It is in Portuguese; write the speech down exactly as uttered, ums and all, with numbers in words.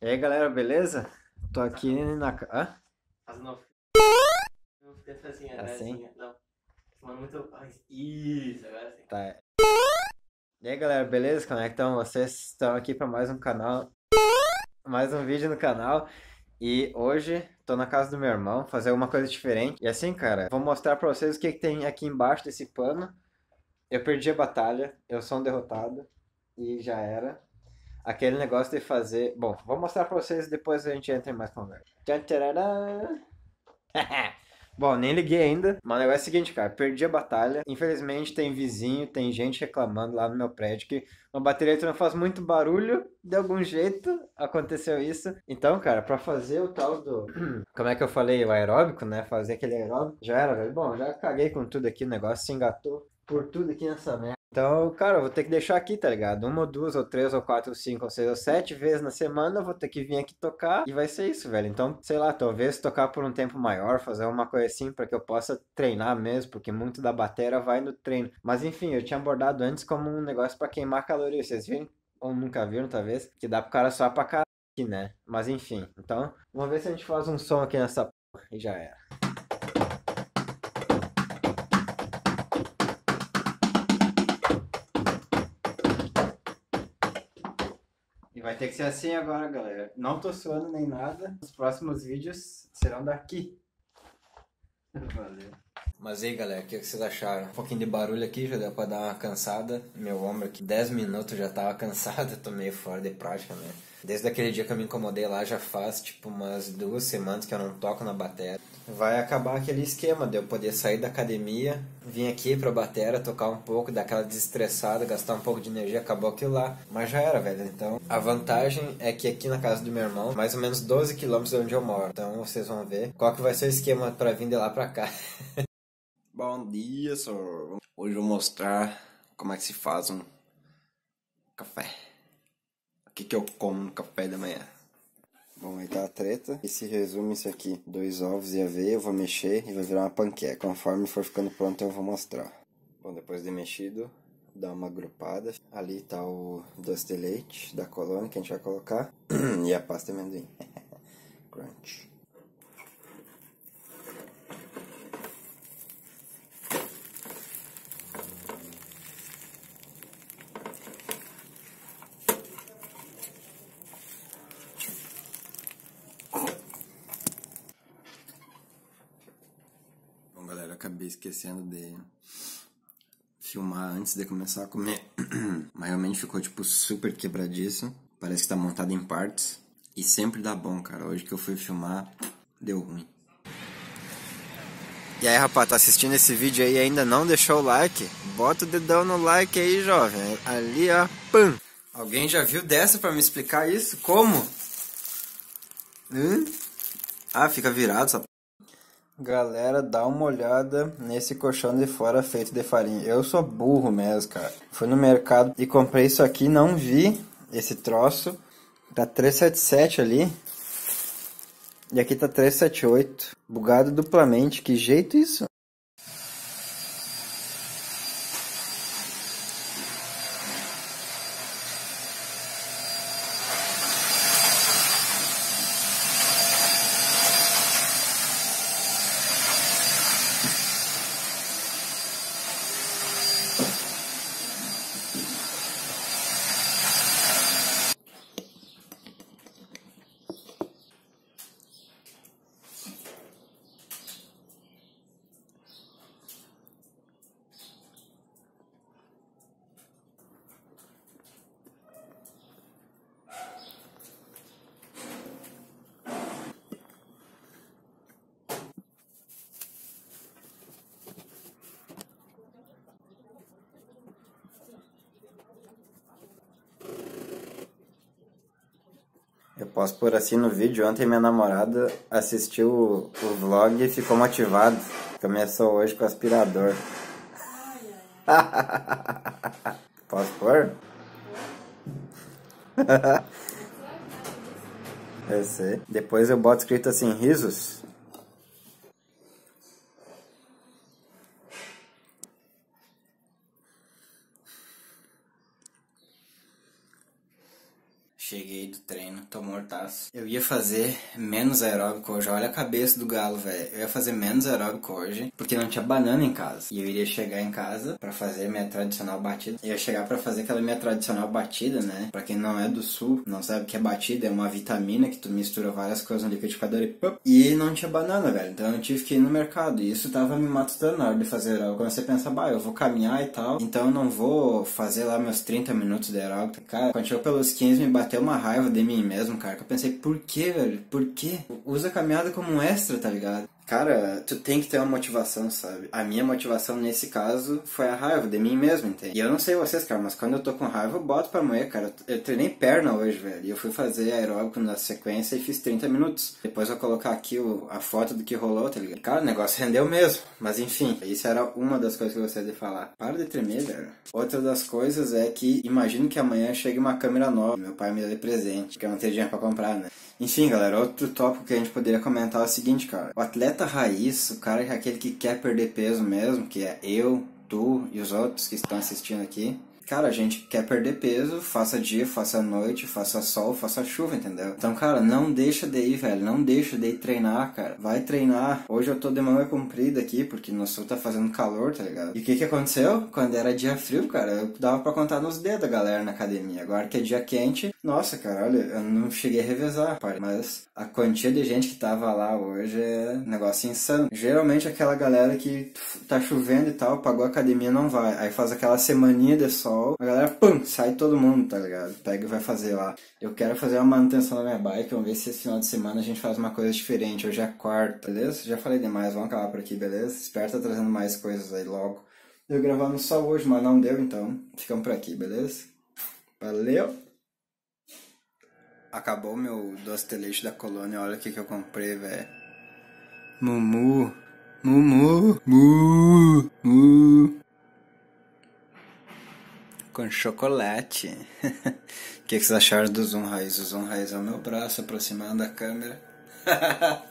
E aí galera, beleza? Tô aqui na... Hã? Fazendo assim, assim? Não. Mano, muito... Isso, agora sim. Tá. E aí galera, beleza? Como é que estão vocês? Estão aqui pra mais um canal, mais um vídeo no canal. E hoje tô na casa do meu irmão, fazer alguma coisa diferente. E assim, cara, vou mostrar pra vocês o que, que tem aqui embaixo desse pano. Eu perdi a batalha, eu sou um derrotado. E já era. Aquele negócio de fazer... Bom, vou mostrar pra vocês, depois a gente entra em mais conversa. Bom, nem liguei ainda. Mas o negócio é o seguinte, cara. Perdi a batalha. Infelizmente tem vizinho, tem gente reclamando lá no meu prédio que uma bateria não faz muito barulho. De algum jeito aconteceu isso. Então, cara, pra fazer o tal do... Como é que eu falei? O aeróbico, né? Fazer aquele aeróbico. Já era, velho. Bom, já caguei com tudo aqui. O negócio se engatou por tudo aqui nessa merda. Então, cara, eu vou ter que deixar aqui, tá ligado? Uma, ou duas, ou três, ou quatro, ou cinco, ou seis, ou sete vezes na semana eu vou ter que vir aqui tocar e vai ser isso, velho. Então, sei lá, talvez tocar por um tempo maior, fazer uma coisa assim pra que eu possa treinar mesmo, porque muito da bateria vai no treino. Mas enfim, eu tinha abordado antes como um negócio pra queimar calorias, vocês viram? Ou nunca viram, talvez? Que dá pro cara só pra caralho aqui, né? Mas enfim, então, vamos ver se a gente faz um som aqui nessa porra e já era. Vai ter que ser assim agora, galera. Não tô suando nem nada. Os próximos vídeos serão daqui. Valeu. Mas aí, galera, o que vocês acharam? Um pouquinho de barulho aqui, já deu pra dar uma cansada. Meu ombro aqui, dez minutos já tava cansado. Tô meio fora de prática, né? Desde aquele dia que eu me incomodei lá, já faz tipo umas duas semanas que eu não toco na bateria. Vai acabar aquele esquema de eu poder sair da academia, vir aqui pra bateria, tocar um pouco, dar aquela desestressada, gastar um pouco de energia, acabou aquilo lá. Mas já era, velho. Então, a vantagem é que aqui na casa do meu irmão, mais ou menos doze quilômetros de onde eu moro. Então, vocês vão ver qual que vai ser o esquema pra vir de lá pra cá. Bom dia, senhor. Hoje eu vou mostrar como é que se faz um café. O que que eu como no café da manhã. Bom, aí tá a treta. E se resume isso aqui. Dois ovos e aveia, eu vou mexer e vai virar uma panqueca. Conforme for ficando pronto, eu vou mostrar. Bom, depois de mexido, dá uma agrupada. Ali tá o doce de leite da colônia que a gente vai colocar. E a pasta de amendoim. Crunch. Acabei esquecendo de filmar antes de começar a comer. Mas realmente ficou tipo super quebradiço. Parece que tá montado em partes. E sempre dá bom, cara. Hoje que eu fui filmar, deu ruim. E aí, rapaz, tá assistindo esse vídeo aí e ainda não deixou o like? Bota o dedão no like aí, jovem. Ali, ó. Pam! Alguém já viu dessa pra me explicar isso? Como? Hum? Ah, fica virado essa p... Galera, dá uma olhada nesse colchão de fora feito de farinha. Eu sou burro mesmo, cara. Fui no mercado e comprei isso aqui, não vi esse troço. Tá trezentos e setenta e sete ali. E aqui tá trezentos e setenta e oito. Bugado duplamente, que jeito isso? Eu posso pôr assim no vídeo. Ontem minha namorada assistiu o, o vlog e ficou motivada. Começou hoje com o aspirador. Posso pôr? Eu sei. Depois eu boto escrito assim, risos. cheguei do treino, tô mortaço. Eu ia fazer menos aeróbico hoje. Olha a cabeça do galo, velho. Eu ia fazer menos aeróbico hoje, porque não tinha banana em casa. E eu iria chegar em casa pra fazer minha tradicional batida. Eu ia chegar pra fazer aquela minha tradicional batida, né? Pra quem não é do sul, não sabe o que é batida. É uma vitamina que tu mistura várias coisas no liquidificador e pop. E não tinha banana, velho. Então eu tive que ir no mercado. E isso tava me matutando na hora de fazer aeróbico. Comecei a pensar, bah, eu vou caminhar e tal. Então eu não vou fazer lá meus trinta minutos de aeróbico. Cara, quando chegou pelos quinze, me bateu uma raiva de mim mesmo, cara. Que eu pensei, por que, velho? Por que? Usa a caminhada como um extra, tá ligado? Cara, tu tem que ter uma motivação, sabe? A minha motivação nesse caso foi a raiva de mim mesmo, entende? E eu não sei vocês, cara, mas quando eu tô com raiva eu boto pra moer, cara. Eu treinei perna hoje, velho. E eu fui fazer aeróbico na sequência e fiz trinta minutos. Depois eu vou colocar aqui o, a foto do que rolou, tá ligado? Cara, o negócio rendeu mesmo. Mas enfim, isso era uma das coisas que eu gostaria de falar. Para de tremer, velho. Outra das coisas é que imagino que amanhã chegue uma câmera nova. Meu pai me deu de presente, porque eu não tenho dinheiro pra comprar, né? Enfim, galera, outro tópico que a gente poderia comentar é o seguinte, cara. O atleta raiz, o cara que é aquele que quer perder peso mesmo, que é eu, tu e os outros que estão assistindo aqui. Cara, a gente quer perder peso, faça dia, faça noite, faça sol, faça chuva, entendeu? Então, cara, não deixa de ir, velho, não deixa de ir treinar, cara. Vai treinar. Hoje eu tô de manga comprida aqui, porque no sul tá fazendo calor, tá ligado? E o que que aconteceu? Quando era dia frio, cara, eu dava pra contar nos dedos a galera na academia. Agora que é dia quente, nossa, cara, olha, eu não cheguei a revezar, cara. Mas a quantia de gente que tava lá hoje é um negócio insano. Geralmente aquela galera que tá chovendo e tal, pagou a academia, não vai. Aí faz aquela semaninha de sol. A galera, pum, sai todo mundo, tá ligado? Pega e vai fazer lá. Eu quero fazer uma manutenção na minha bike. Vamos ver se esse final de semana a gente faz uma coisa diferente. Hoje é quarta, beleza? Já falei demais, vamos acabar por aqui, beleza? Espero estar trazendo mais coisas aí logo. Eu gravando só hoje, mas não deu, então ficamos por aqui, beleza? Valeu! Acabou meu doce de leite da colônia. Olha o que que eu comprei, velho. Mumu. Mumu. Mu. Mu. Com chocolate. O que, que vocês acharam do zoom raiz? O zoom raiz é o meu braço aproximando da câmera.